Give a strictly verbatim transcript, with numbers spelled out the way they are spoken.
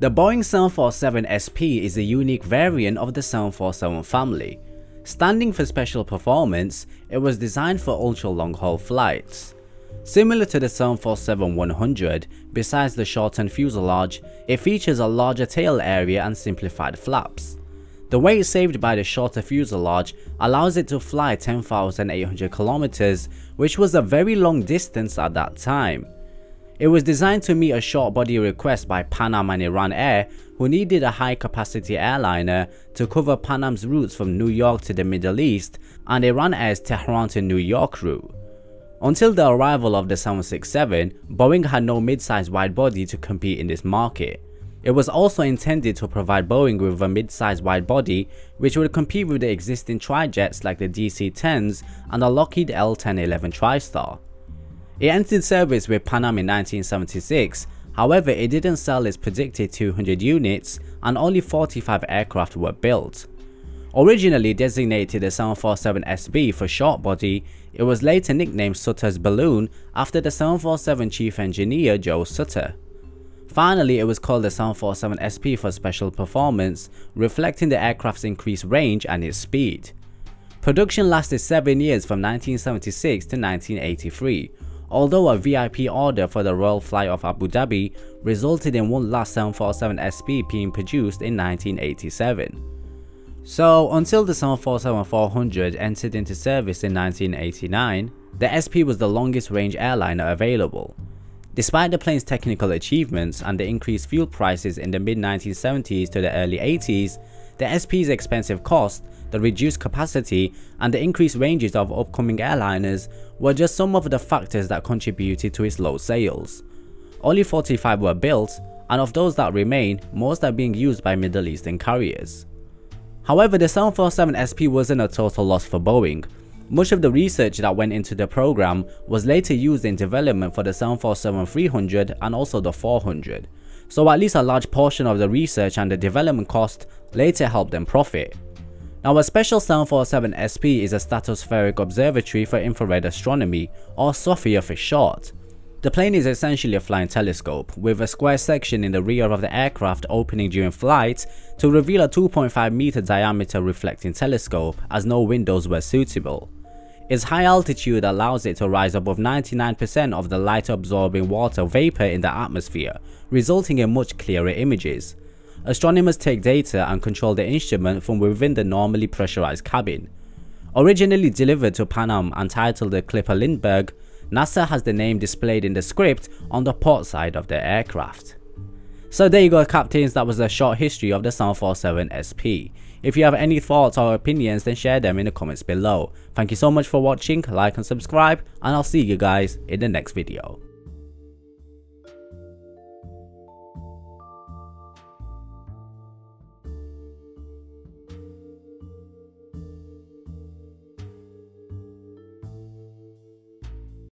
The Boeing seven forty-seven S P is a unique variant of the seven forty-seven family. Standing for special performance, it was designed for ultra-long-haul flights. Similar to the seven forty-seven one hundred, besides the shortened fuselage, it features a larger tail area and simplified flaps. The weight saved by the shorter fuselage allows it to fly ten thousand eight hundred kilometers, which was a very long distance at that time. It was designed to meet a short body request by Pan Am and Iran Air, who needed a high-capacity airliner to cover Pan Am's routes from New York to the Middle East and Iran Air's Tehran to New York route. Until the arrival of the seven sixty-seven, Boeing had no mid-size widebody to compete in this market. It was also intended to provide Boeing with a mid-size widebody which would compete with the existing tri-jets like the D C tens and the Lockheed L ten eleven TriStar. It entered service with Pan Am in nineteen seventy-six, however it didn't sell its predicted two hundred units and only forty-five aircraft were built. Originally designated the seven forty-seven S B for short body, it was later nicknamed Sutter's Balloon after the seven forty-seven chief engineer Joe Sutter. Finally, it was called the seven forty-seven S P for special performance, reflecting the aircraft's increased range and its speed. Production lasted seven years from nineteen seventy-six to nineteen eighty-three, although a V I P order for the Royal Flight of Abu Dhabi resulted in one last seven forty-seven S P being produced in nineteen eighty-seven. So, until the seven forty-seven four hundred entered into service in nineteen eighty-nine, the S P was the longest range airliner available. Despite the plane's technical achievements and the increased fuel prices in the mid nineteen seventies to the early eighties, the S P's expensive cost, the reduced capacity, and the increased ranges of upcoming airliners were just some of the factors that contributed to its low sales. Only forty-five were built, and of those that remain, most are being used by Middle Eastern carriers. However, the seven forty-seven S P wasn't a total loss for Boeing. Much of the research that went into the program was later used in development for the seven forty-seven three hundred and also the four hundred, so at least a large portion of the research and the development cost later helped them profit. Now, a special seven forty-seven S P is a stratospheric observatory for infrared astronomy, or SOFIA for short. The plane is essentially a flying telescope, with a square section in the rear of the aircraft opening during flight to reveal a two point five meter diameter reflecting telescope, as no windows were suitable. Its high altitude allows it to rise above ninety-nine percent of the light absorbing water vapor in the atmosphere, resulting in much clearer images. Astronomers take data and control the instrument from within the normally pressurized cabin. Originally delivered to Pan Am and titled the Clipper Lindbergh, NASA has the name displayed in the script on the port side of the aircraft. So there you go, captains, that was a short history of the seven forty-seven S P. If you have any thoughts or opinions, then share them in the comments below. Thank you so much for watching, like and subscribe, and I'll see you guys in the next video.